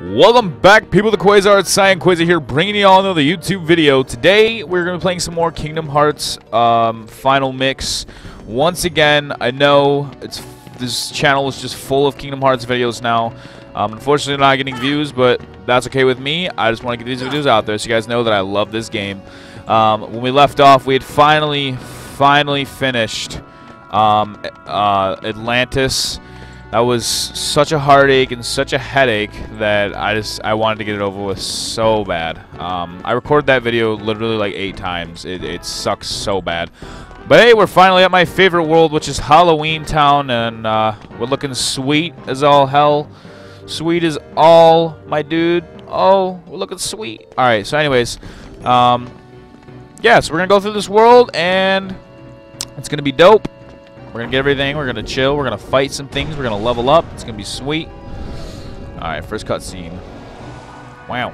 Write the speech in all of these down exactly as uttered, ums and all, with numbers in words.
Welcome back, people. The Quasar, it's Cyan Quasar here, bringing you all another YouTube video. Today, we're going to be playing some more Kingdom Hearts um, Final Mix. Once again, I know it's this channel is just full of Kingdom Hearts videos now. Um, unfortunately, not getting views, but that's okay with me. I just want to get these videos out there so you guys know that I love this game. Um, when we left off, we had finally, finally finished um, uh, Atlantis. That was such a heartache and such a headache that I just I wanted to get it over with so bad. Um, I recorded that video literally like eight times. It, it sucks so bad. But hey, we're finally at my favorite world, which is Halloween Town, and uh, we're looking sweet as all hell. Sweet as all, my dude. Oh, we're looking sweet. All right. So, anyways, um, yeah. So we're gonna go through this world, and it's gonna be dope. We're going to get everything. We're going to chill. We're going to fight some things. We're going to level up. It's going to be sweet. All right, first cutscene. Wow.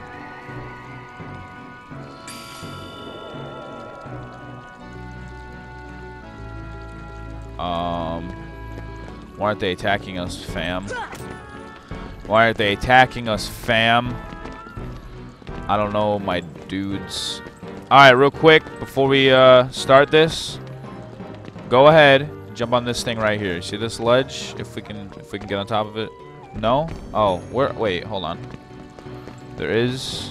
Um, why aren't they attacking us, fam? Why aren't they attacking us, fam? I don't know, my dudes. All right, real quick, before we uh, start this, go ahead. Jump on this thing right here. See this ledge? If we can, if we can get on top of it. No? Oh, where? Wait, hold on. There is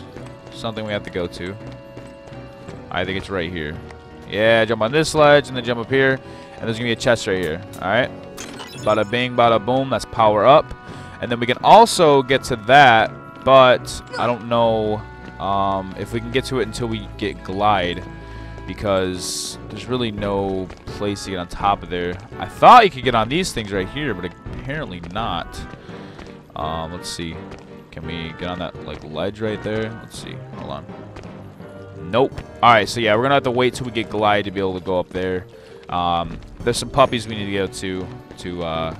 something we have to go to. I think it's right here. Yeah, jump on this ledge and then jump up here. And there's gonna be a chest right here. All right. Bada bing, bada boom. That's power up. And then we can also get to that, but I don't know um, if we can get to it until we get glide. Because there's really no place to get on top of there. I thought you could get on these things right here, but apparently not. Um, let's see. Can we get on that like ledge right there? Let's see. Hold on. Nope. Alright, so yeah, we're going to have to wait till we get glide to be able to go up there. Um, there's some puppies we need to go to to uh,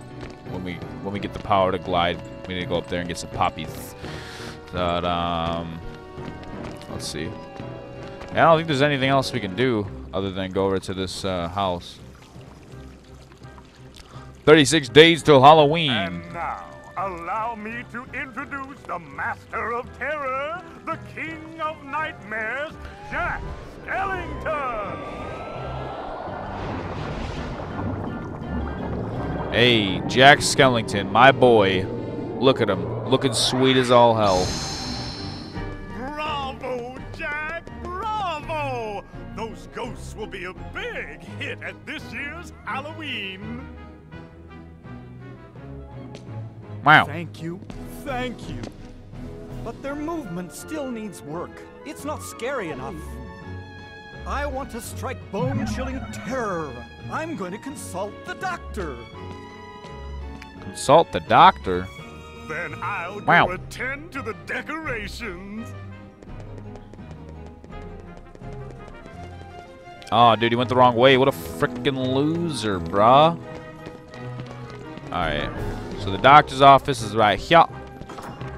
when we when we get the power to glide. We need to go up there and get some puppies. But, um, let's see. I don't think there's anything else we can do other than go over to this uh, house. thirty-six days till Halloween. And now, allow me to introduce the master of terror, the king of nightmares, Jack Skellington. Hey, Jack Skellington, my boy. Look at him, looking sweet as all hell. Those ghosts will be a big hit at this year's Halloween. Wow. Thank you. Thank you. But their movement still needs work. It's not scary enough. I want to strike bone-chilling terror. I'm going to consult the doctor. Consult the doctor? Then I'll wow. go attend to the decorations. Oh, dude, he went the wrong way. What a freaking loser, bruh. Alright. So the doctor's office is right here.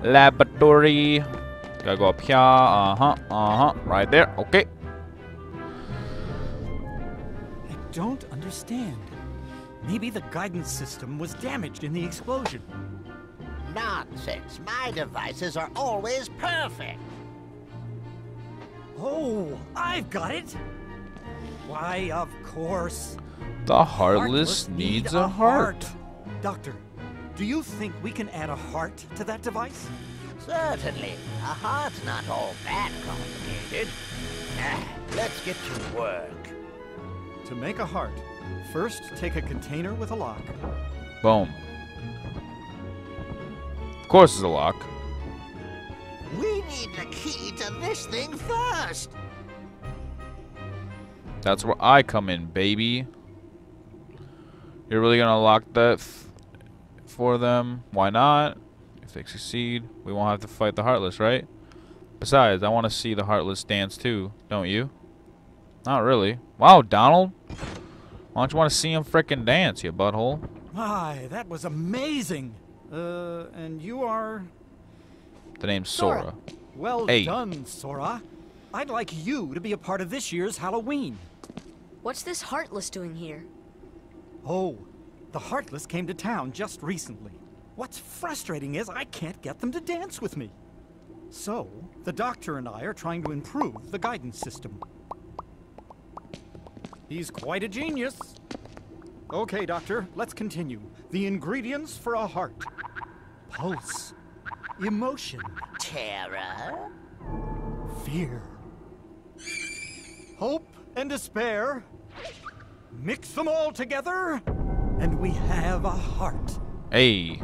Laboratory. Gotta go up here. Uh-huh, uh-huh. Right there. Okay. I don't understand. Maybe the guidance system was damaged in the explosion. Nonsense. My devices are always perfect. Oh, I've got it. Why, of course. The heartless, heartless needs a heart. heart. Doctor, do you think we can add a heart to that device? Certainly. A heart's not all that complicated. Ah, let's get to work. To make a heart, first take a container with a lock. Boom. Of course there's a lock. We need the key to this thing first. That's where I come in, baby. You're really gonna lock that f for them? Why not? If they succeed, we won't have to fight the Heartless, right? Besides, I want to see the Heartless dance too, don't you? Not really. Wow, Donald. Why don't you want to see him frickin' dance, you butthole? My, that was amazing. Uh, and you are? The name's Sora. Sora. Well hey. done, Sora. I'd like you to be a part of this year's Halloween. What's this Heartless doing here? Oh, the Heartless came to town just recently. What's frustrating is I can't get them to dance with me. So, the doctor and I are trying to improve the guidance system. He's quite a genius. Okay, doctor, let's continue. The ingredients for a heart. Pulse. Emotion. Terror. Fear. Hope and despair. Mix them all together, and we have a heart. Hey.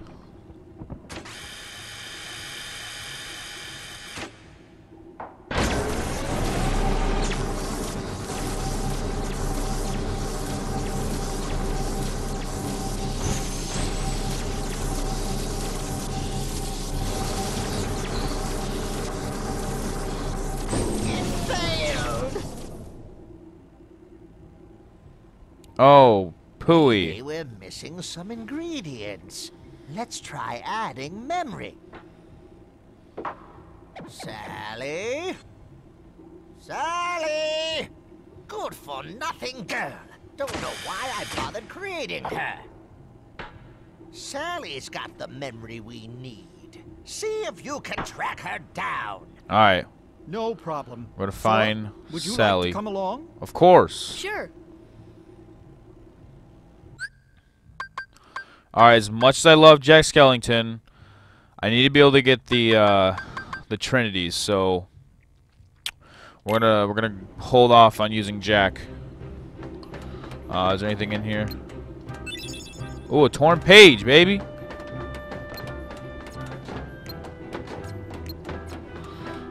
Oh, pooey. We were missing some ingredients. Let's try adding memory. Sally? Sally! Good for nothing girl. Don't know why I bothered creating her. Sally's got the memory we need. See if you can track her down. All right. No problem. We're gonna find Sally. Would you like to come along? Of course. Sure. Alright, as much as I love Jack Skellington, I need to be able to get the uh, the Trinities, so we're gonna we're gonna hold off on using Jack. Uh, is there anything in here? Ooh, a torn page, baby.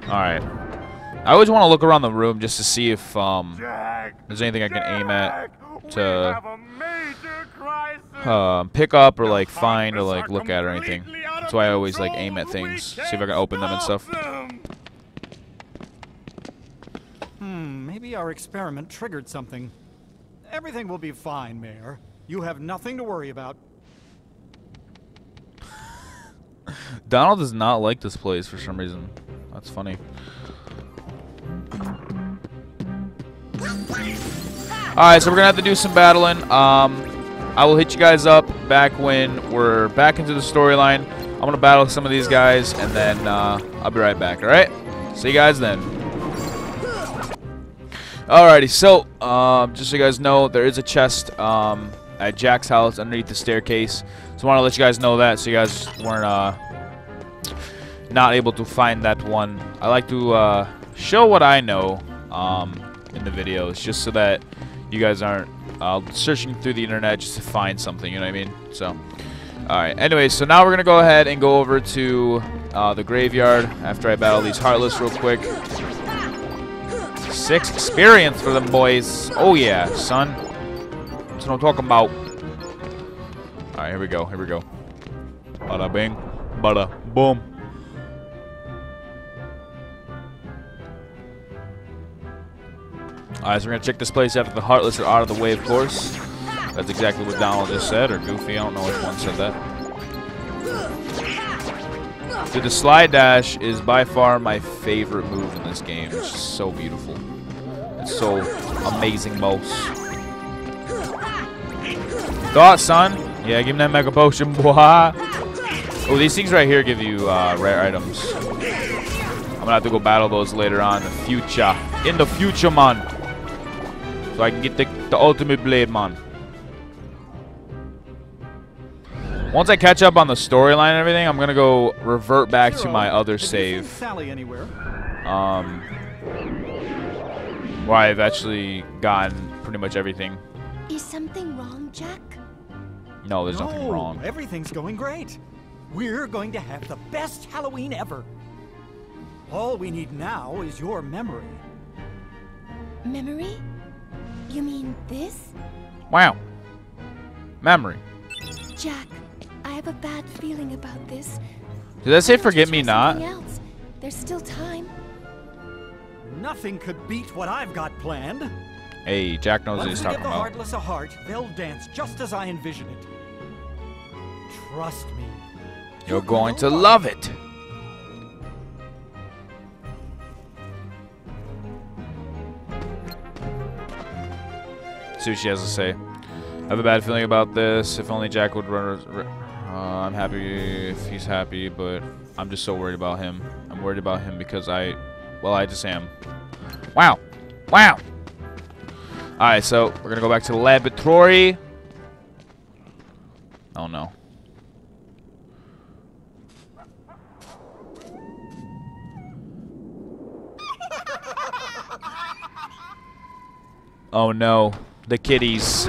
Alright. I always want to look around the room just to see if um Jack, there's anything I can Jack, aim at to Uh, pick up or like find or like look at or anything. That's why I always like aim at things, see if I can open them and stuff. Hmm, maybe our experiment triggered something. Everything will be fine, Mayor. You have nothing to worry about. Donald does not like this place for some reason. That's funny. Alright, so we're gonna have to do some battling. Um... I will hit you guys up back when we're back into the storyline. I'm going to battle some of these guys, and then uh, I'll be right back, all right? See you guys then. Alrighty, so uh, just so you guys know, there is a chest um, at Jack's house underneath the staircase. So I want to let you guys know that so you guys weren't uh, not able to find that one. I like to uh, show what I know um, in the videos just so that you guys aren't Uh, searching through the internet just to find something, you know what I mean? So, alright. Anyway, so now we're going to go ahead and go over to uh, the graveyard after I battle these Heartless real quick. Six experience for them boys. Oh, yeah, son. That's what I'm talking about. Alright, here we go. Here we go. Bada bing. Bada boom. Alright, so we're going to check this place after the Heartless are out of the way, of course. That's exactly what Donald just said, or Goofy, I don't know which one said that. Dude, the slide dash is by far my favorite move in this game. It's just so beautiful. It's so amazing most. Thought, son? Yeah, give him that Mega Potion, boy. Oh, these things right here give you uh, rare items. I'm going to have to go battle those later on in the future. In the future, man. So I can get the, the ultimate blade, man. Once I catch up on the storyline and everything, I'm gonna go revert back to my other save. Sally anywhere? Um, where I've actually gotten pretty much everything. Is something wrong, Jack? No, there's no, nothing wrong. Everything's going great. We're going to have the best Halloween ever. All we need now is your memory. Memory? You mean this? Wow. Memory. Jack, I have a bad feeling about this. Did I say forget me not? Else. There's still time. Nothing could beat what I've got planned. Hey, Jack knows what he's talking about. Once we give the Heartless a heart, they'll dance just as I envision it. Trust me. You're, You're going, going to love it. it. See what she has to say. I have a bad feeling about this. If only Jack would run. Uh, I'm happy if he's happy, but I'm just so worried about him. I'm worried about him because I, well, I just am. Wow. Wow. Alright, so we're going to go back to the laboratory. Oh, no. Oh, no. The kitties.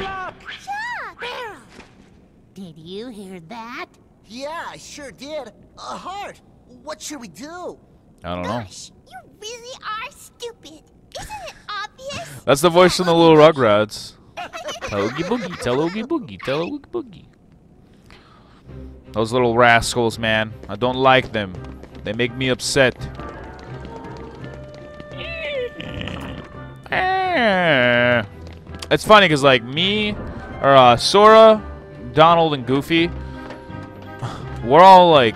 Did you hear that? Yeah, I sure did. A heart. What should we do? I don't Gosh, know. You really are stupid. Isn't it obvious? That's the voice from the little Rugrats. Tell Oogie Boogie, tell Oogie Boogie, tell Oogie Boogie. Those little rascals, man. I don't like them. They make me upset. It's funny because, like, me, or uh, Sora, Donald, and Goofy, we're all, like,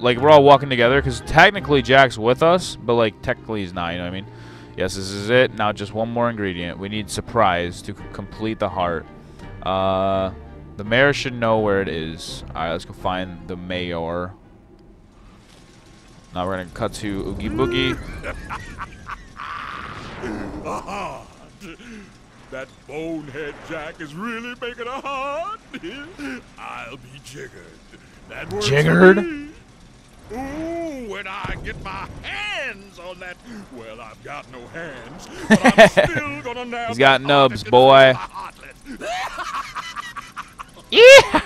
like, we're all walking together because technically Jack's with us, but, like, technically he's not, you know what I mean? Yes, this is it. Now just one more ingredient. We need surprise to complete the heart. Uh, the mayor should know where it is. All right, let's go find the mayor. Now we're going to cut to Oogie Boogie. A heart. That bonehead Jack is really making a heart. I'll be jiggered. That works. Jiggered? Ooh, when I get my hands on that. Well, I've got no hands, but I'm still gonna nab. He's got nubs, boy. Yeah.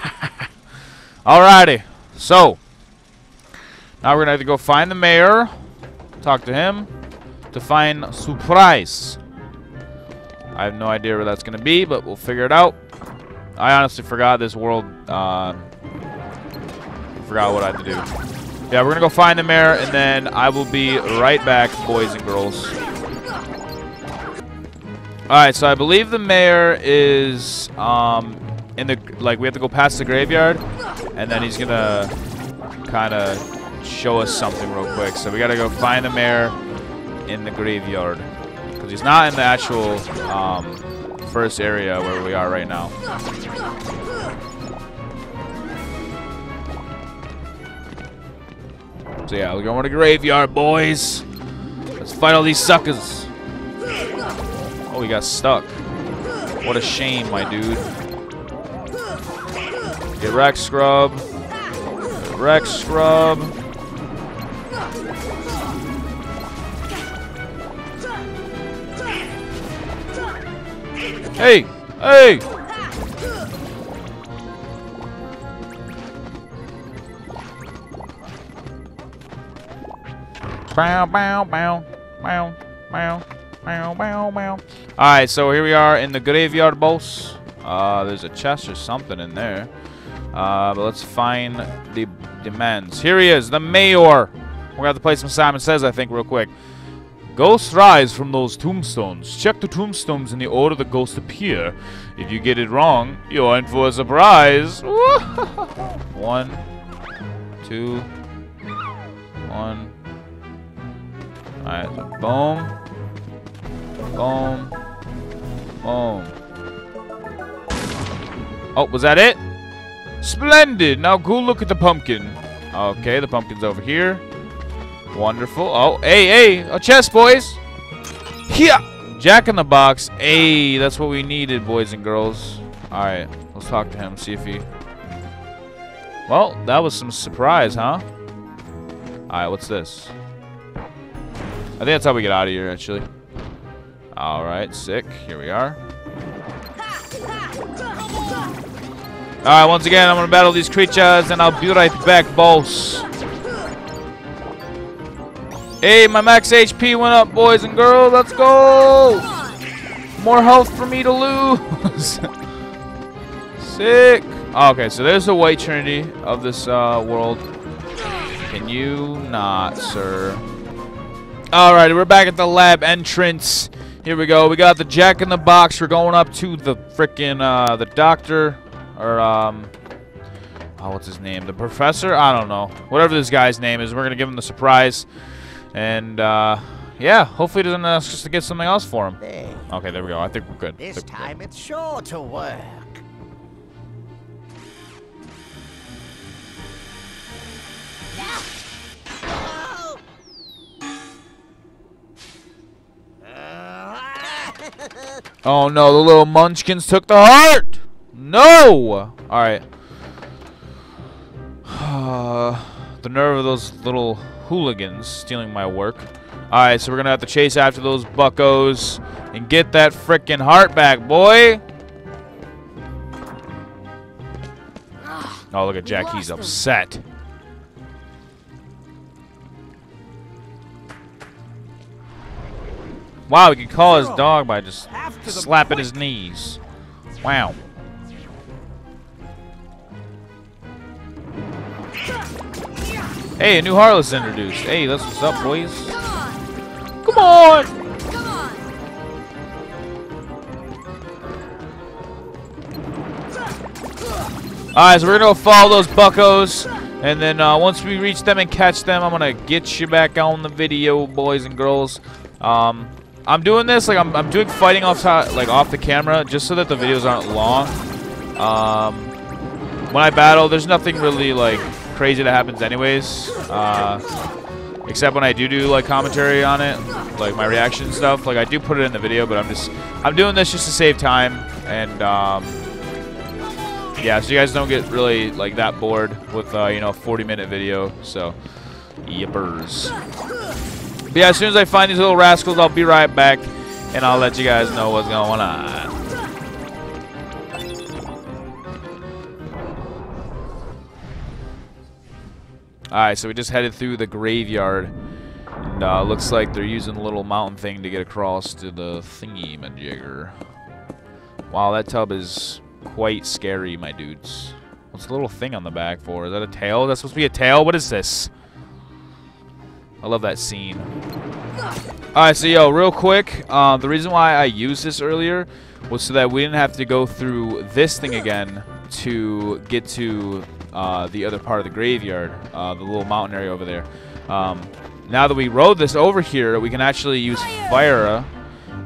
Alrighty. So now we're gonna have to go find the mayor. Talk to him. To find surprise. I have no idea where that's gonna be, but we'll figure it out. I honestly forgot this world. Uh, forgot what I had to do. Yeah, we're gonna go find the mayor, and then I will be right back, boys and girls. All right, so I believe the mayor is um, in the like. We have to go past the graveyard, and then he's gonna kind of show us something real quick. So we gotta go find the mayor in the graveyard, because he's not in the actual um, first area where we are right now. So yeah, we're going to the graveyard, boys. Let's fight all these suckers. Oh, he got stuck. What a shame, my dude. Get wrecked, scrub. Get wrecked, scrub. Hey! Hey! Bow, bow, bow, bow, bow, bow, bow, bow. Alright, so here we are in the graveyard, boss. Uh, there's a chest or something in there. Uh, but let's find the demands. Here he is, the mayor. We're gonna have to play some Simon Says, I think, real quick. Ghosts rise from those tombstones. Check the tombstones in the order the ghosts appear. If you get it wrong, you're in for a surprise. One, two, one. All right, boom, boom, boom. Oh, was that it? Splendid. Now go look at the pumpkin. Okay, the pumpkin's over here. Wonderful. Oh, hey, hey, a chest, boys. Yeah. Jack in the box. Hey, that's what we needed, boys and girls. All right, let's talk to him, see if he... Well, that was some surprise, huh? All right, what's this? I think that's how we get out of here, actually. All right, sick. Here we are. All right, once again, I'm going to battle these creatures, and I'll be right back, boss. Hey, my max H P went up, boys and girls. Let's go. More health for me to lose. Sick. Oh, okay, so there's the white trinity of this uh, world. Can you not, sir? All right, we're back at the lab entrance. Here we go. We got the Jack in the box. We're going up to the freaking uh, the doctor, or um, oh, what's his name? The professor? I don't know. Whatever this guy's name is, we're gonna give him the surprise. And, uh, yeah, hopefully it doesn't ask us to get something else for him. Hey. Okay, there we go. I think we're good. This time it's sure to work. No. Oh, Oh no, the little munchkins took the heart! No! Alright. The nerve of those little hooligans stealing my work. Alright, so we're gonna have to chase after those buckos and get that frickin' heart back, boy! Oh, look at Jack. He's upset. Wow, he can call his dog by just slapping his knees. Wow. Hey, a new heart was introduced. Hey, that's what's up, boys. Come on! Alright, so we're gonna go follow those buckos. And then uh, once we reach them and catch them, I'm gonna get you back on the video, boys and girls. Um... I'm doing this like I'm, I'm doing fighting off like off the camera just so that the videos aren't long. Um, when I battle, there's nothing really like crazy that happens, anyways. Uh, except when I do do like commentary on it, like my reaction stuff. Like I do put it in the video, but I'm just I'm doing this just to save time and um, yeah, so you guys don't get really like that bored with uh, you know a forty minute video. So yippers. But yeah, as soon as I find these little rascals, I'll be right back, and I'll let you guys know what's going on. Alright, so we just headed through the graveyard, and uh, looks like they're using the little mountain thing to get across to the thingy-majigger. Wow, that tub is quite scary, my dudes. What's the little thing on the back for? Is that a tail? Is that supposed to be a tail? What is this? I love that scene. Alright, so yo, real quick, uh, the reason why I used this earlier was so that we didn't have to go through this thing again to get to uh, the other part of the graveyard, uh, the little mountain area over there. Um, now that we rode this over here, we can actually use Fyra,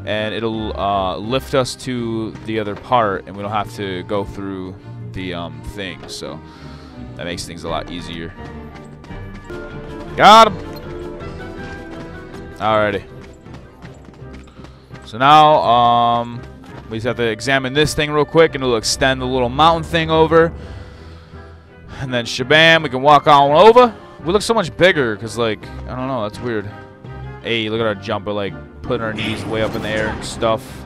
and it'll uh, lift us to the other part, and we don't have to go through the um, thing, so that makes things a lot easier. Got him! Alrighty. So now, um, we just have to examine this thing real quick, and it'll extend the little mountain thing over. And then shabam, we can walk on over. We look so much bigger, because, like, I don't know, that's weird. Hey, look at our jumper, like, putting our knees way up in the air and stuff.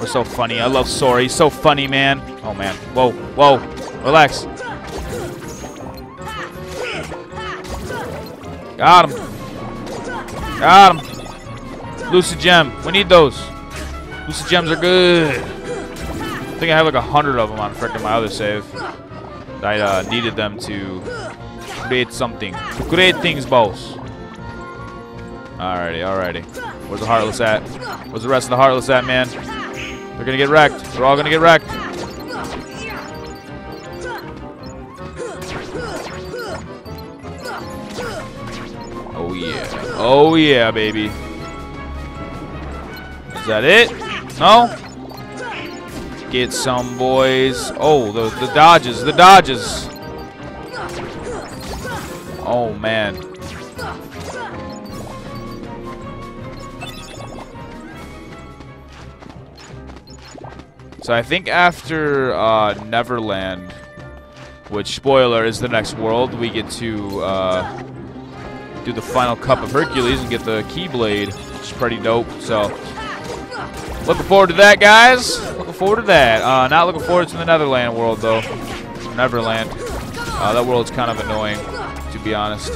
We're so funny. I love Sora. He's so funny, man. Oh, man. Whoa, whoa. Relax. Got him. Got him. Lucid Gem. We need those. Lucid Gems are good. I think I have like a hundred of them on frickin' my other save. I uh, needed them to create something. To create things, boss. Alrighty, alrighty. Where's the Heartless at? Where's the rest of the Heartless at, man? They're gonna get wrecked. They're all gonna get wrecked. Oh, yeah. Oh, yeah, baby. Is that it? No? Get some, boys. Oh, the, the dodges. The dodges. Oh, man. So I think after uh, Neverland, which, spoiler, is the next world, we get to... Uh, do the final Cup of Hercules and get the Keyblade, which is pretty dope. So, looking forward to that, guys. Looking forward to that. Uh, not looking forward to the Netherland world, though. Neverland. Uh, that world's kind of annoying, to be honest.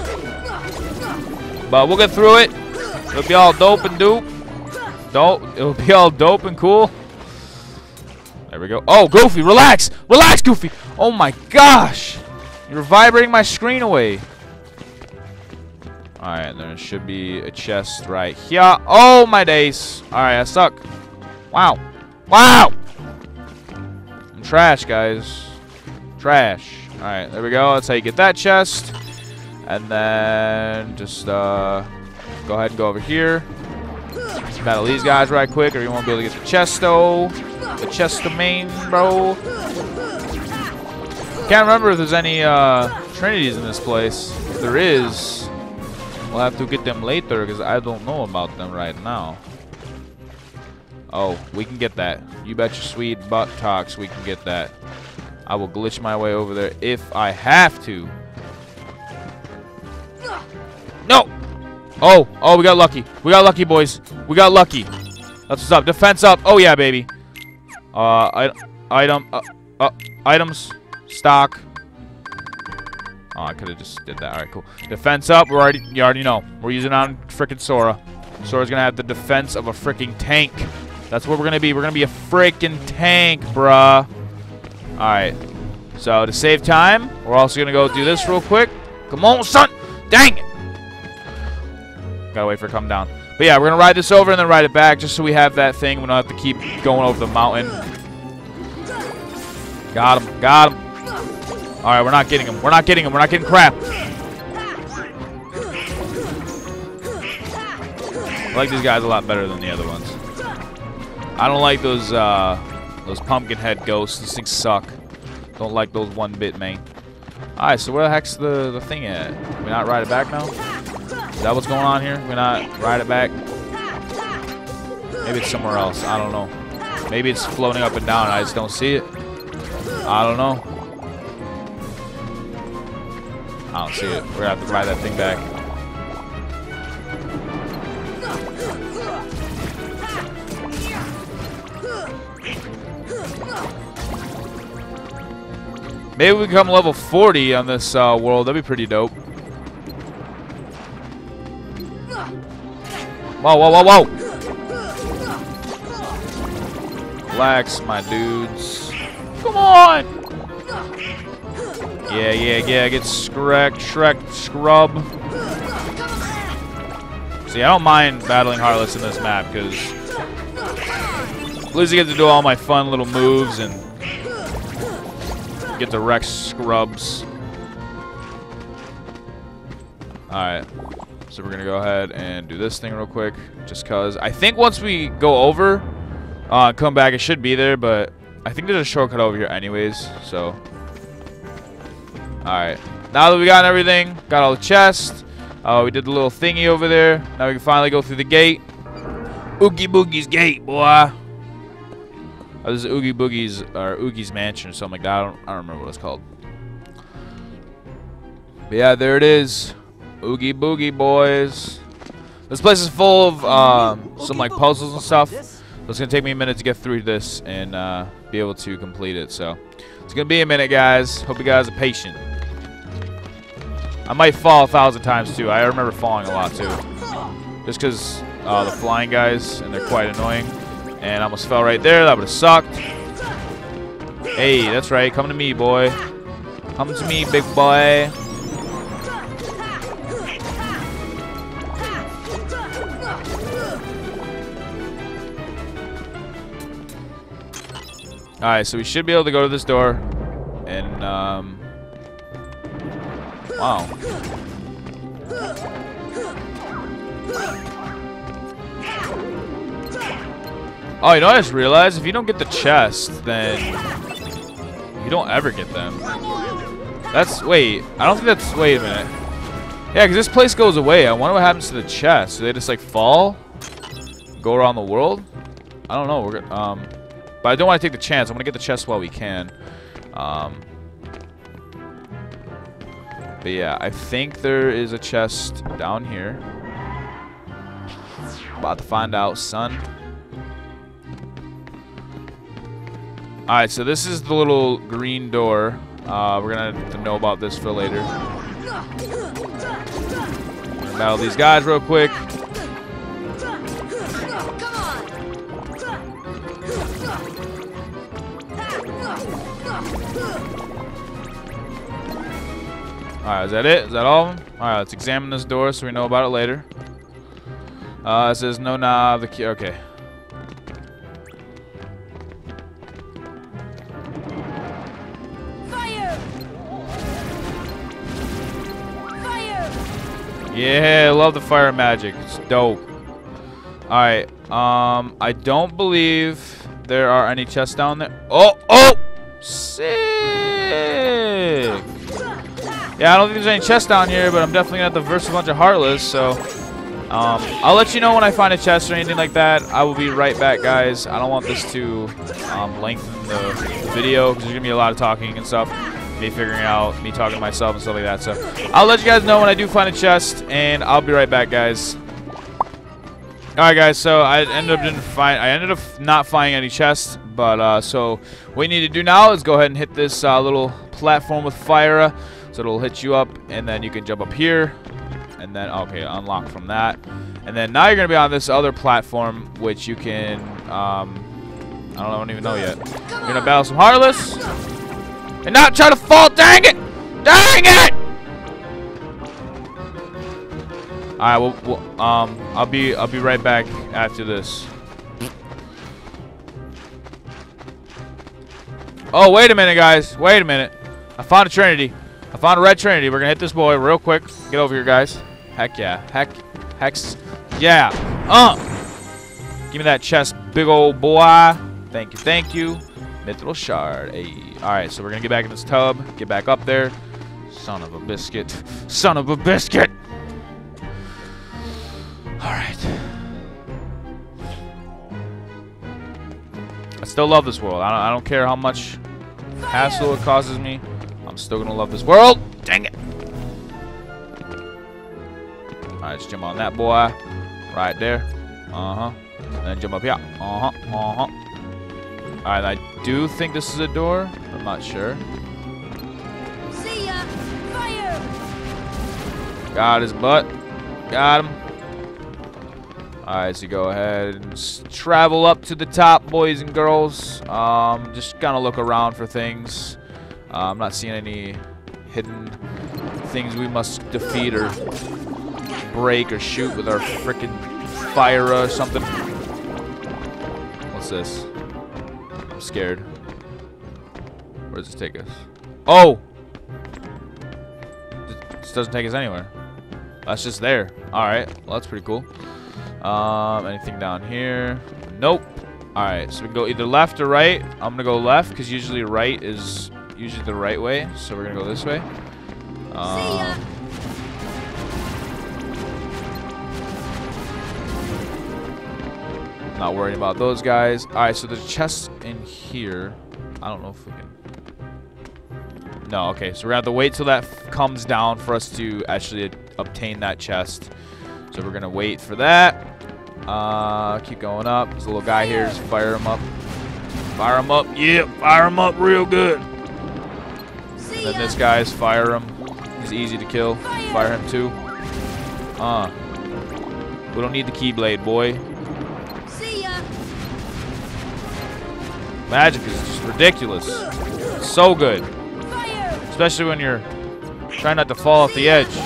But we'll get through it. It'll be all dope and dope. Dope. It'll be all dope and cool. There we go. Oh, Goofy, relax. Relax, Goofy. Oh, my gosh. You're vibrating my screen away. Alright, there should be a chest right here. Oh, my days. Alright, I suck. Wow. Wow! I'm trash, guys. Trash. Alright, there we go. That's how you get that chest. And then just uh, go ahead and go over here. Battle these guys right quick, or you won't be able to get the chesto. The chesto main, bro. Can't remember if there's any uh, trinities in this place. If there is... We'll have to get them later because I don't know about them right now. Oh, we can get that. You bet your sweet buttocks we can get that. I will glitch my way over there if I have to. No! Oh, oh, we got lucky. We got lucky, boys. We got lucky. That's what's up. Defense up. Oh, yeah, baby. Uh, I, item, uh, uh, items, stock. Oh, I could have just did that. All right, cool. Defense up. We're already, you already know. We're using on frickin' Sora. Sora's gonna have the defense of a frickin' tank. That's what we're gonna be. We're gonna be a frickin' tank, bruh. All right. So to save time, we're also gonna go do this real quick. Come on, son. Dang it. Gotta wait for it to come down. But yeah, we're gonna ride this over and then ride it back just so we have that thing. We don't have to keep going over the mountain. Got him. Got him. Alright, we're not getting him. We're not getting him. We're not getting crap. I like these guys a lot better than the other ones. I don't like those uh, those pumpkin head ghosts. These things suck. Don't like those one bit, man. Alright, so where the heck's the, the thing at? Can we not ride it back now? Is that what's going on here? Can we not ride it back? Maybe it's somewhere else. I don't know. Maybe it's floating up and down. I just don't see it. I don't know. I don't see it. We're gonna have to ride that thing back. Maybe we become level forty on this uh, world. That'd be pretty dope. Whoa, whoa, whoa, whoa! Relax, my dudes. Come on! Yeah, yeah, yeah, get Shrek, Shrek, Scrub. See, I don't mind battling Heartless in this map, because at least I get to do all my fun little moves and get to wreck Scrubs. Alright, so we're going to go ahead and do this thing real quick, just because. I think once we go over, uh, come back, it should be there, but I think there's a shortcut over here anyways, so... Alright, now that we got everything, got all the chests, uh, we did the little thingy over there, now we can finally go through the gate. Oogie Boogie's gate, boy! Oh, this is Oogie Boogie's, or Oogie's Mansion or something like that, I don't, I don't remember what it's called. But yeah, there it is. Oogie Boogie, boys. This place is full of um, some like puzzles and stuff, so it's going to take me a minute to get through this and uh, be able to complete it, so. It's going to be a minute, guys. Hope you guys are patient. I might fall a thousand times, too. I remember falling a lot, too. Just because uh, the flying guys, and they're quite annoying. And I almost fell right there. That would have sucked. Hey, that's right. Come to me, boy. Come to me, big boy. Alright, so we should be able to go to this door. And, um... wow. Oh, you know what I just realized? If you don't get the chest, then... you don't ever get them. That's... wait. I don't think that's... wait a minute. Yeah, because this place goes away. I wonder what happens to the chest. Do they just, like, fall? Go around the world? I don't know. We're gonna... Um... But I don't want to take the chance. I want to get the chest while we can. Um, but yeah, I think there is a chest down here. About to find out, son. Alright, so this is the little green door. Uh, we're going to have to know about this for later. Battle these guys real quick. Alright, is that it? Is that all of them? Alright, let's examine this door so we know about it later. Uh, it says no knob, the key. Okay. Fire! Fire! Yeah, I love the fire magic. It's dope. Alright, um, I don't believe there are any chests down there. Oh! Oh! Sick! Yeah, I don't think there's any chests down here, but I'm definitely going to have to verse a bunch of Heartless, so Um, I'll let you know when I find a chest or anything like that. I will be right back, guys. I don't want this to um, lengthen the, the video because there's going to be a lot of talking and stuff. Me figuring out, me talking to myself and stuff like that. So I'll let you guys know when I do find a chest, and I'll be right back, guys. Alright, guys, so I ended up didn't find I ended up not finding any chests, but uh so what we need to do now is go ahead and hit this uh, little platform with fire, so it'll hit you up, and then you can jump up here, and then okay, unlock from that. And then now you're gonna be on this other platform, which you can um I don't, I don't even know yet. You're gonna battle some Heartless. And not try to fall, dang it! Dang it! Alright, well, well, um, I'll be, I'll be right back after this. Oh, wait a minute, guys. Wait a minute. I found a Trinity. I found a red Trinity. We're gonna hit this boy real quick. Get over here, guys. Heck yeah. Heck. Hex. Yeah. Uh. Give me that chest, big old boy. Thank you. Thank you. Mithril shard. Hey. Alright, so we're gonna get back in this tub, get back up there. Son of a biscuit. Son of a biscuit! Alright. I still love this world. I don't, I don't care how much hassle it causes me. I'm still gonna love this world! Dang it! Alright, just jump on that boy. Right there. Uh-huh. And then jump up here. Uh-huh. Uh-huh. Alright, I do think this is a door. I'm not sure. See ya! Fire! Got his butt. Got him. Alright, so go ahead and travel up to the top, boys and girls. Um, just kind of look around for things. Uh, I'm not seeing any hidden things we must defeat or break or shoot with our frickin' fire or something. What's this? Scared. Where does this take us? Oh! This doesn't take us anywhere. That's just there. Alright. Well, that's pretty cool. Um, anything down here? Nope. Alright, so we can go either left or right. I'm gonna go left, because usually right is usually the right way. So we're gonna go this way. Um, not worried about those guys. Alright, so there's chests in here. I don't know if we can... No, okay. So we're going to have to wait till that f comes down for us to actually obtain that chest. So we're going to wait for that. Uh, keep going up. There's a little guy here. Just fire him up. Fire him up. Yeah, fire him up real good. And then this guy's fire him. He's easy to kill. Fire him too. Uh, we don't need the Keyblade, boy. Magic is just ridiculous. It's so good. Especially when you're trying not to fall off the edge. I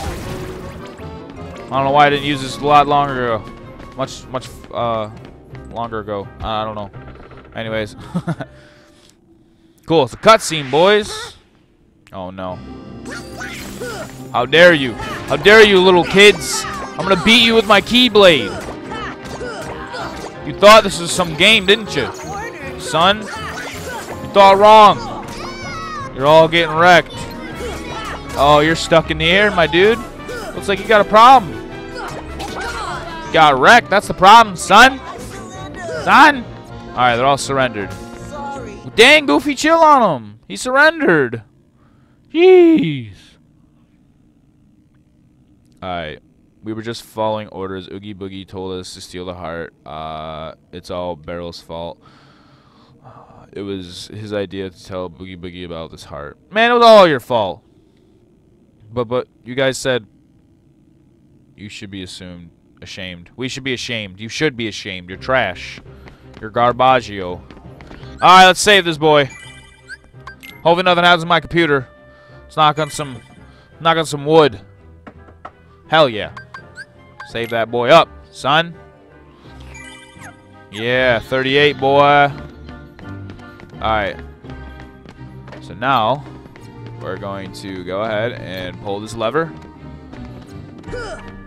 don't know why I didn't use this a lot longer ago. Much, much uh, longer ago. I don't know. Anyways. Cool. It's a cutscene, boys. Oh, no. How dare you. How dare you, little kids. I'm going to beat you with my Keyblade. You thought this was some game, didn't you? Son, it's all wrong. You're all getting wrecked. Oh, you're stuck in the air, my dude. Looks like you got a problem. You got wrecked. That's the problem, son. Son. All right, they're all surrendered. Dang, Goofy, chill on him. He surrendered. Jeez. All right. We were just following orders. Oogie Boogie told us to steal the heart. Uh, it's all Barrel's fault. It was his idea to tell Boogie Boogie about this heart. Man, it was all your fault. But but you guys said you should be assumed ashamed. We should be ashamed. You should be ashamed. You're trash. You're garbaggio. Alright, let's save this boy. Hopefully nothing happens to my computer. Let's knock on some knock on some wood. Hell yeah. Save that boy up, son. Yeah, thirty-eight boy. Alright, so now we're going to go ahead and pull this lever.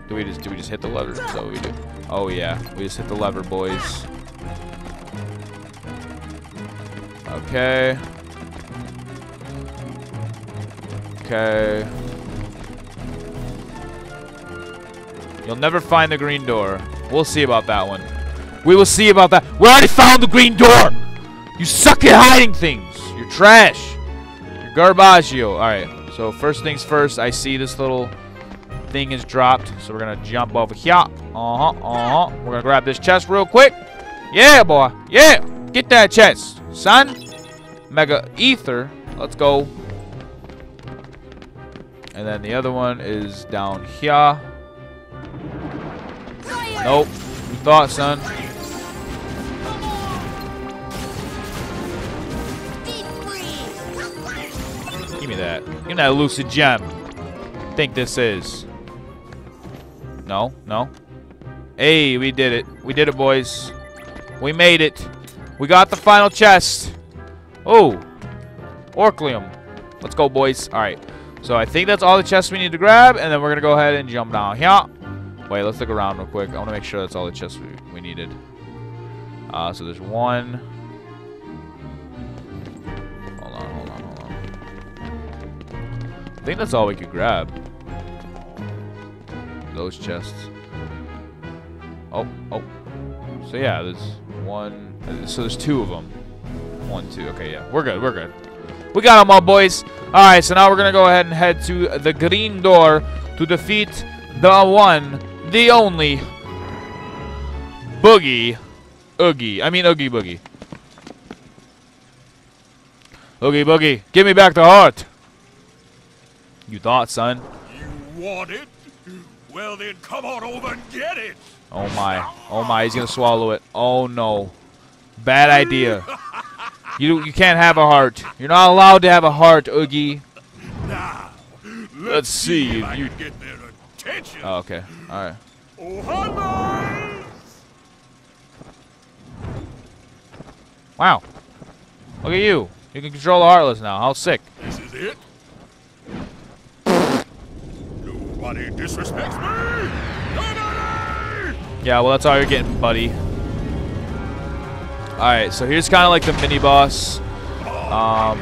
Do we just do we just hit the lever? So we do. Oh yeah, we just hit the lever, boys. Okay. Okay. You'll never find the green door. We'll see about that one. We will see about that. We already found the green door! You suck at hiding things! You're trash! You're garbaggio. Alright, so first things first, I see this little thing is dropped. So we're gonna jump over here. Uh-huh, uh-huh. We're gonna grab this chest real quick. Yeah, boy. Yeah! Get that chest, son. Mega ether. Let's go. And then the other one is down here. Nope. You thought, son. Give me that. Give me that lucid gem. I think this is. No, no. Hey, we did it. We did it, boys. We made it. We got the final chest. Oh. Orcleum. Let's go, boys. All right. So I think that's all the chests we need to grab, and then we're gonna go ahead and jump down here. Wait, let's look around real quick. I want to make sure that's all the chests we, we needed. Uh, so there's one. Hold on, hold on, hold on. I think that's all we could grab. Those chests. Oh, oh. So yeah, there's one. So there's two of them. One, two. Okay, yeah, we're good. We're good. We got them all, boys. Alright, so now we're going to go ahead and head to the green door to defeat the one, the only, Boogie, Oogie. I mean, Oogie Boogie. Oogie Boogie, give me back the heart. You thought, son. You want it? Well, then come on over and get it. Oh, my. Oh, my. He's going to swallow it. Oh, no. Bad idea. You you can't have a heart. You're not allowed to have a heart, Oogie. Now, let's, let's see, see if I you can get their attention. Oh, okay. All right. Oh, wow. Look at you. You can control the heartless now. How sick. This is it. Nobody disrespects me. Nobody! Yeah, well, that's all you're getting, buddy. Alright, so here's kind of like the mini-boss. Um,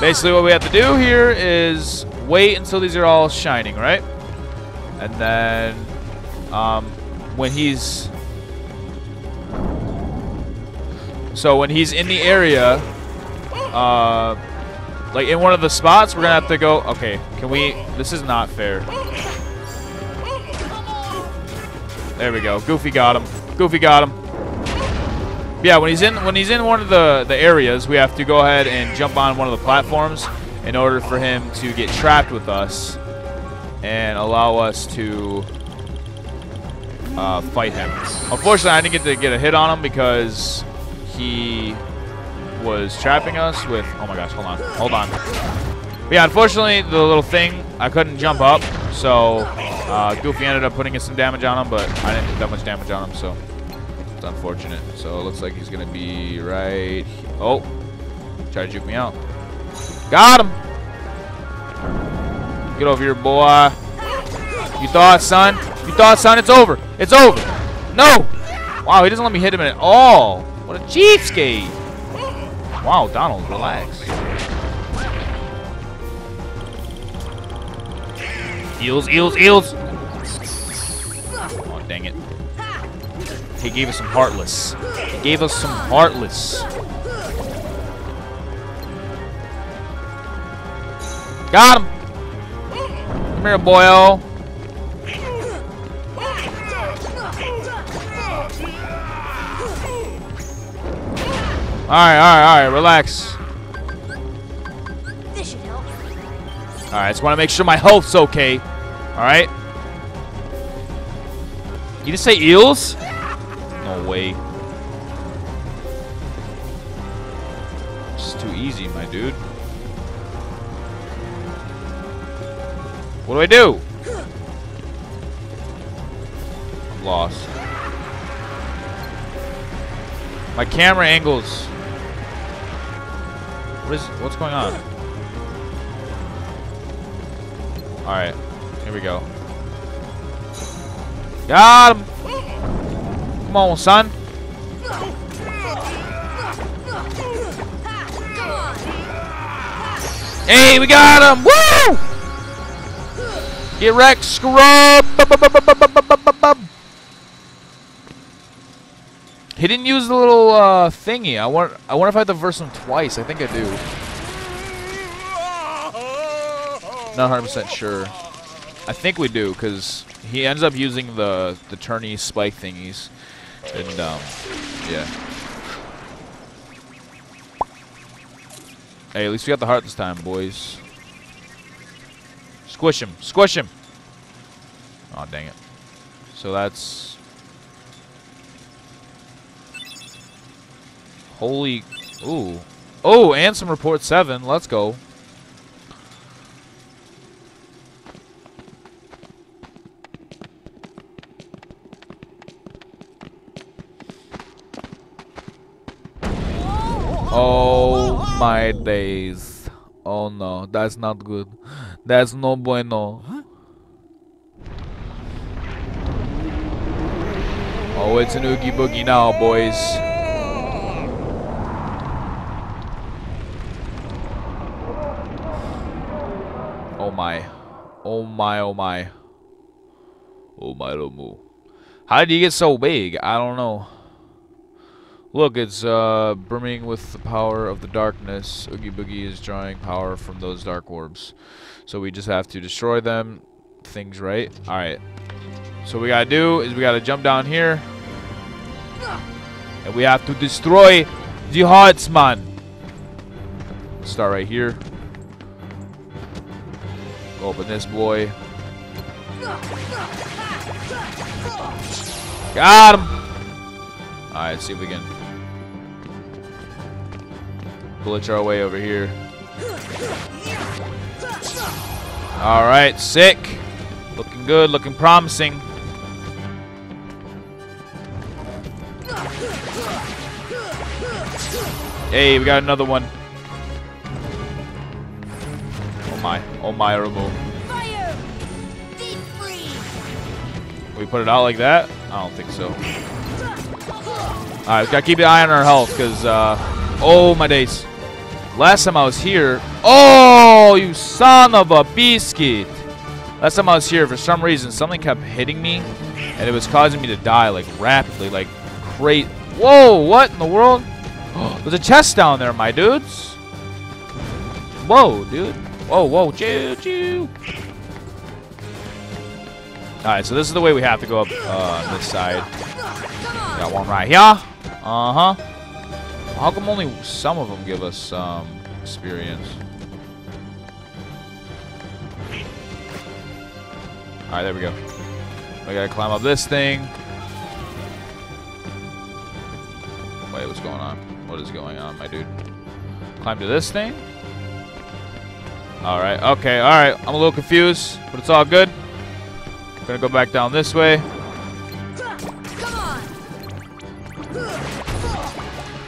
basically what we have to do here is wait until these are all shining, right? And then um, when he's... So when he's in the area, uh, like in one of the spots, we're going to have to go... Okay, can we... This is not fair. There we go. Goofy got him. Goofy got him. Yeah, when he's in when he's in one of the, the areas, we have to go ahead and jump on one of the platforms in order for him to get trapped with us and allow us to uh, fight him. Unfortunately, I didn't get to get a hit on him because he was trapping us with... Oh my gosh, hold on. Hold on. But yeah, unfortunately, the little thing, I couldn't jump up, so... Uh, Goofy ended up putting in some damage on him, but I didn't do that much damage on him, so it's unfortunate. So it looks like he's going to be right here. Oh, try to juke me out. Got him. Get over here, boy. You thought, son? You thought, son? It's over. It's over. No. Wow, he doesn't let me hit him at all. What a cheapskate. Wow, Donald, relax. Eels, eels, eels! Oh, dang it. He gave us some heartless. He gave us some heartless. Got him! Come here, boyo. Alright, alright, alright, relax. Alright, I just want to make sure my health's okay. Alright. You just say eels? No way. This is too easy, my dude. What do I do? I'm lost. My camera angles. What is, what's going on? Alright. Here we go. Got him! Come on, son. Hey, we got him! Woo! Get wrecked, scrub! He didn't use the little uh, thingy. I want. I wonder if I have to verse him twice. I think I do. Not one hundred percent sure. I think we do, because he ends up using the the turny spike thingies, and um, yeah. Hey, at least we got the heart this time, boys. Squish him, squish him. Oh, dang it. So that's holy. Ooh. Oh, Ansem report seven. Let's go. Oh my days. Oh no, that's not good. That's no bueno. Huh? Oh, it's an Oogie Boogie now, boys. Oh my. Oh my, oh my. Oh my, oh my. How did he get so big? I don't know. Look, it's uh, brimming with the power of the darkness. Oogie Boogie is drawing power from those dark orbs. So we just have to destroy them. Things, right? Alright. So what we gotta do is we gotta jump down here. And we have to destroy the hearts, man. Start right here. Open this boy. Got him! Alright, see if we can glitch our way over here. All right, sick. Looking good, looking promising. Hey, we got another one. Oh my, oh my, remove. Fire! Deep freeze. We put it out like that? I don't think so. All right, we gotta keep an eye on our health, because uh, oh my days. Last time I was here, oh, you son of a biscuit. Last time I was here, for some reason, something kept hitting me, and it was causing me to die, like, rapidly, like, crazy. Whoa, what in the world? There's a chest down there, my dudes. Whoa, dude. Whoa, whoa, choo, choo. All right, so this is the way we have to go up uh, on this side. Got one right here. Uh-huh. How come only some of them give us um, experience? Alright, there we go. We gotta climb up this thing. Wait, what's going on? What is going on, my dude? Climb to this thing? Alright, okay, alright. I'm a little confused, but it's all good. I'm gonna go back down this way.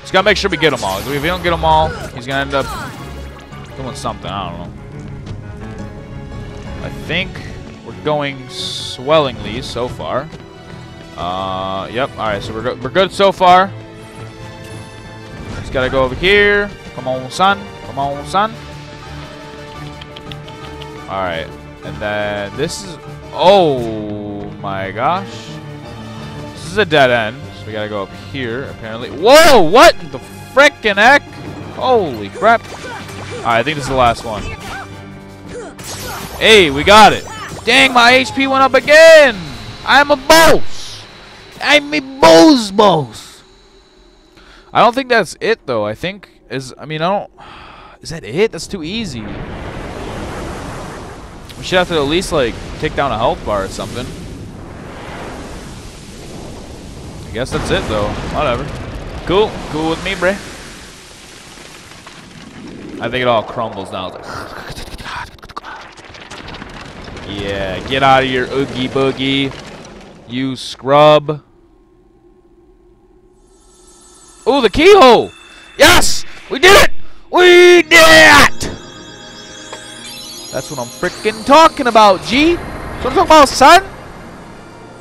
Just gotta make sure we get them all. If we don't get them all, he's gonna end up doing something. I don't know. I think we're going swellingly so far. Uh, yep. All right, so we're go we're good so far. Just gotta go over here. Come on, son. Come on, son. All right, and then this is. Oh my gosh! This is a dead end. We gotta go up here, apparently. Whoa! What in the frickin' heck? Holy crap. Alright, I think this is the last one. Hey, we got it. Dang, my H P went up again. I'm a boss. I'm a boss boss. I don't think that's it, though. I think is. I mean, I don't. Is that it? That's too easy. We should have to at least, like, take down a health bar or something. I guess that's it though. Whatever. Cool. Cool with me, bruh. I think it all crumbles now. Like yeah, get out of here, Oogie Boogie. You scrub. Ooh, the keyhole! Yes! We did it! We did it! That's what I'm freaking talking about, G! That's what I'm talking about, son!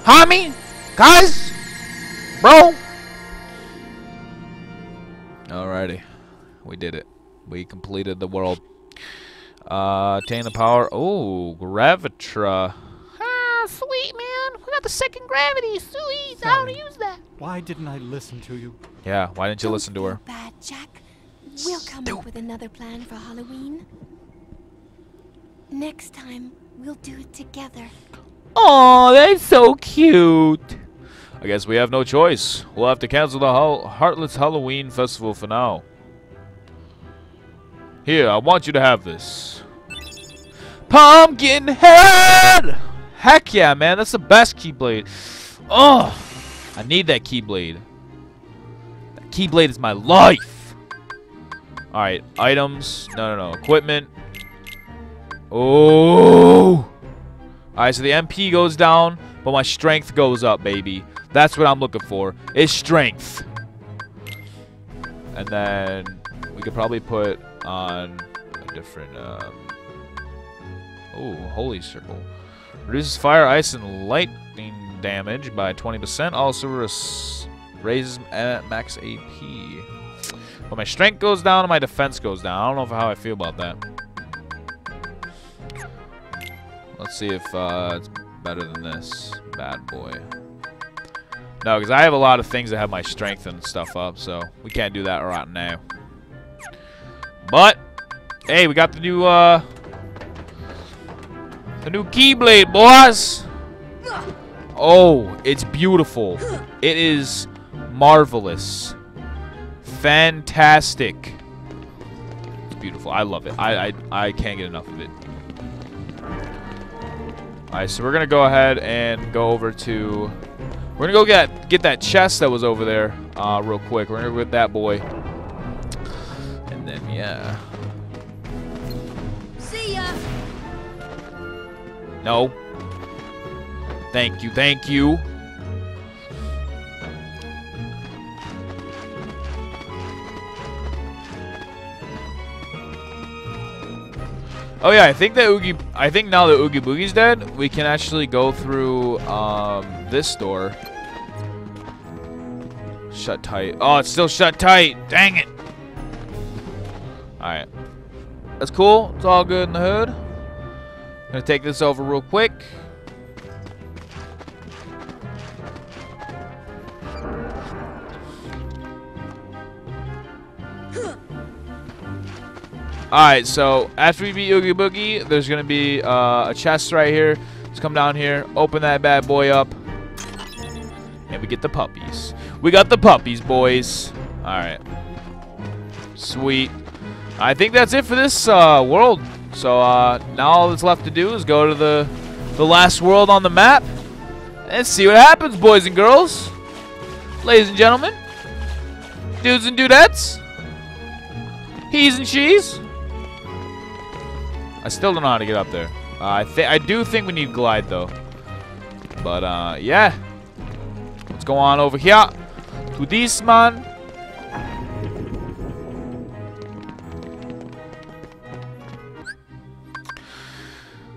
Homie! Guys! Bro! Alrighty. We did it. We completed the world. Uh, attain the power. Oh, Gravitra. Ah, sweet man. We got the second gravity. So easy. I don't use that. Why didn't I listen to you? Yeah, why didn't you don't listen to her? Bad, Jack. We'll come up with another plan for Halloween. Next time, we'll do it together. Oh, that's so cute. I guess we have no choice. We'll have to cancel the Heartless Halloween Festival for now. Here, I want you to have this. Pumpkin head! Heck yeah, man. That's the best Keyblade. Oh, I need that Keyblade. That Keyblade is my life. All right, items. No, no, no. Equipment. Oh. All right, so the M P goes down, but my strength goes up, baby. That's what I'm looking for. Is strength. And then we could probably put on a different, um, oh, holy circle. Reduces fire, ice, and lightning damage by twenty percent. Also raises max A P. But my strength goes down and my defense goes down. I don't know how I feel about that. Let's see if uh, it's better than this bad boy. No, because I have a lot of things that have my strength and stuff up, so we can't do that right now. But hey, we got the new uh the new Keyblade, boys. Oh, it's beautiful. It is marvelous. Fantastic. It's beautiful. I love it. I I I can't get enough of it. Alright, so we're gonna go ahead and go over to we're gonna go get get that chest that was over there uh real quick. We're gonna go get that boy. Then yeah. See ya. No. Thank you, thank you. Oh yeah, I think that Oogie. I think now that Oogie Boogie's dead, we can actually go through um, this door. Shut tight. Oh, it's still shut tight. Dang it. Alright. That's cool. It's all good in the hood. I'm gonna take this over real quick. Alright, so after we beat Oogie Boogie, there's gonna be uh, a chest right here. Let's come down here, open that bad boy up, and we get the puppies. We got the puppies, boys. Alright. Sweet. I think that's it for this uh, world. So uh, now all that's left to do is go to the the last world on the map and see what happens, boys and girls, ladies and gentlemen, dudes and dudettes, he's and she's. I still don't know how to get up there. Uh, I think I do think we need glide though. But uh, yeah, let's go on over here to this man.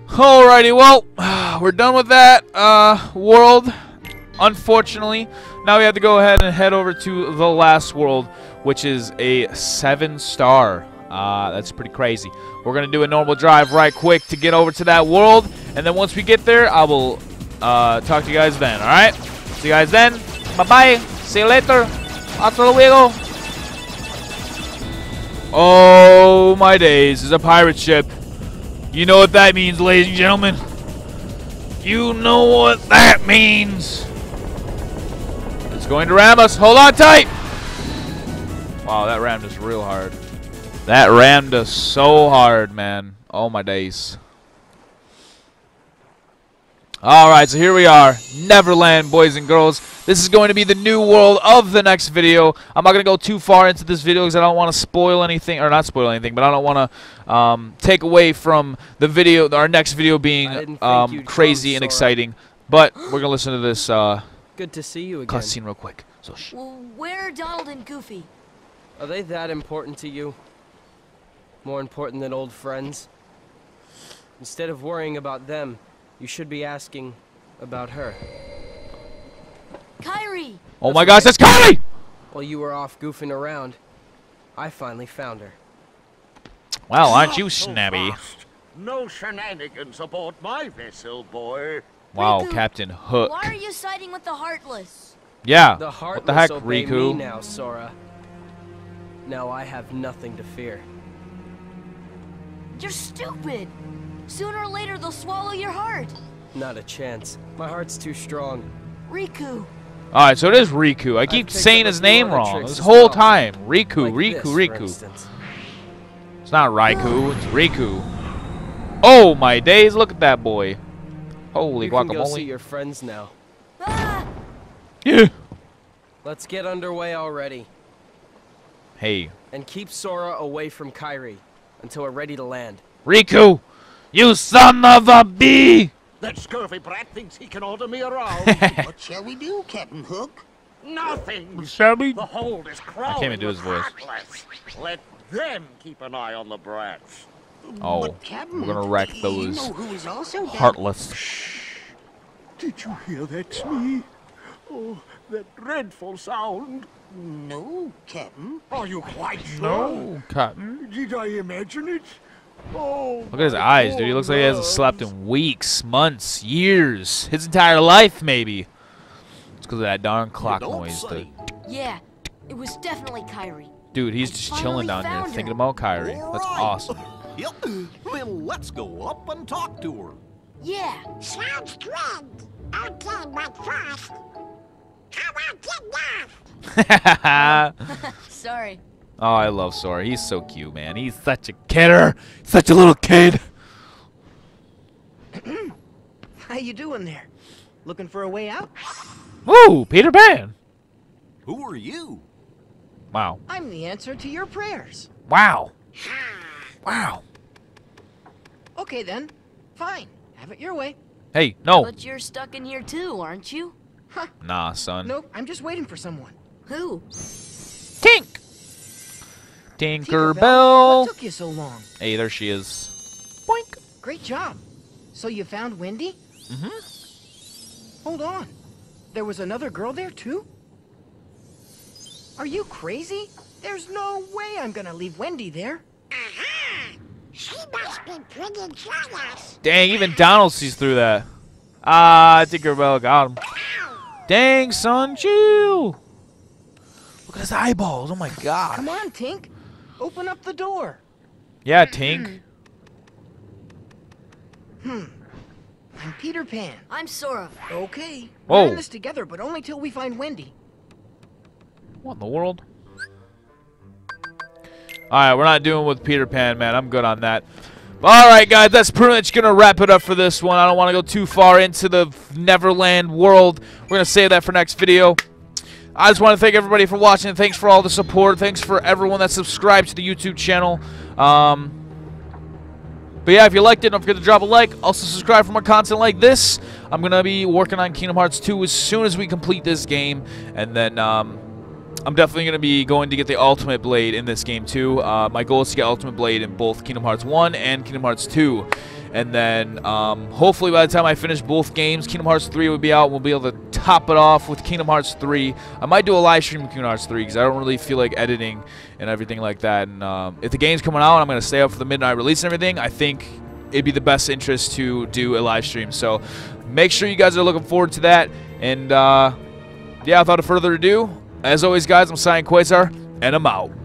Alrighty, well, we're done with that uh, world, unfortunately. Now we have to go ahead and head over to the last world, which is a seven star. Uh, that's pretty crazy. We're going to do a normal drive right quick to get over to that world, and then once we get there, I will uh, talk to you guys then, alright? See you guys then. Bye-bye. See you later. Hasta luego. Oh, my days. It's a pirate ship. You know what that means, ladies and gentlemen. You know what that means. It's going to ram us. Hold on tight. Wow, that rammed us real hard. That rammed us so hard, man. Oh, my days. All right, so here we are. Neverland, boys and girls. This is going to be the new world of the next video. I'm not going to go too far into this video because I don't want to spoil anything. Or not spoil anything, but I don't want to um, take away from the video, our next video being um, crazy and exciting. But we're going to listen to this uh, Good to see you again. cutscene real quick. So sh well, where are Donald and Goofy? Are they that important to you? More important than old friends? Instead of worrying about them, you should be asking about her. Kairi! Oh my gosh, that's Kairi! While you were off goofing around, I finally found her. Well, aren't you snabby? No shenanigans aboard my vessel, boy. Wow, Riku, Captain Hook. Why are you siding with the Heartless? Yeah. The Heartless, what the heck, obey Riku? Me now, Sora. Now I have nothing to fear. You're stupid. Sooner or later they'll swallow your heart. Not a chance. My heart's too strong. Riku. All right, so it is Riku. I keep saying his name wrong this whole well. time. Riku, like Riku, Riku. This, Riku. It's not Raikou. It's Riku. Oh my days! Look at that boy. Holy you guacamole! You can go see your friends now. Ah! Yeah. Let's get underway already. Hey. And keep Sora away from Kairi until we're ready to land. Riku, you son of a bee! That scurvy brat thinks he can order me around. What shall we do, Captain Hook? Nothing. What shall we? The hold is crowded. I can't even do his voice. Heartless. Let them keep an eye on the brats. Oh, but Captain, we're gonna wreck those you know Heartless. Shh. Did you hear that sneeze? Oh, that dreadful sound. No, Captain. Are you quite sure? No, Captain. Did I imagine it? Oh, look at his eyes, dude. He looks like he hasn't slept in weeks, months, years. His entire life, maybe. It's because of that darn clock noise, dude. Yeah, it was definitely Kairi. Dude, he's just chilling down here, thinking about Kairi. That's awesome. Yep. Then let's go up and talk to her. Yeah. Sounds good. Okay, but first, I want to laugh. Sorry. Oh, I love Sora. He's so cute, man. He's such a kidder. Such a little kid. How you doing there? Looking for a way out? Ooh, Peter Pan. Who are you? Wow. I'm the answer to your prayers. Wow. Wow. Okay then. Fine. Have it your way. Hey, no. But you're stuck in here too, aren't you? Huh. Nah, son. Nope, I'm just waiting for someone. Who? Tink. Tinkerbell. Tinkerbell. What took you so long? Hey, there she is. Boink. Great job. So you found Wendy? Mm-hmm. Hold on. There was another girl there too? Are you crazy? There's no way I'm gonna leave Wendy there. Uh-huh. She must be pretty jealous. Dang, even Donald sees through that. Ah, Tinkerbell got him. Dang, son, chill. Look at his eyeballs. Oh my god. Come on, Tink. Open up the door. Yeah, Tink. Hmm. I'm Peter Pan. I'm Sora. Okay. Whoa. We're in this together, but only till we find Wendy. What in the world? Alright, we're not doing with Peter Pan, man. I'm good on that. Alright, guys. That's pretty much going to wrap it up for this one. I don't want to go too far into the Neverland world. We're going to save that for next video. I just want to thank everybody for watching. Thanks for all the support. Thanks for everyone that subscribed to the YouTube channel. Um, but yeah, if you liked it, don't forget to drop a like. Also, subscribe for more content like this. I'm going to be working on Kingdom Hearts two as soon as we complete this game. And then um, I'm definitely going to be going to get the Ultimate Blade in this game too. Uh, my goal is to get Ultimate Blade in both Kingdom Hearts one and Kingdom Hearts two. And then, um, hopefully by the time I finish both games, Kingdom Hearts three will be out. We'll be able to top it off with Kingdom Hearts three. I might do a live stream of Kingdom Hearts three because I don't really feel like editing and everything like that. And um, if the game's coming out and I'm going to stay up for the midnight release and everything, I think it'd be the best interest to do a live stream. So make sure you guys are looking forward to that. And, uh, yeah, without further ado, as always, guys, I'm Cyan Quasar, and I'm out.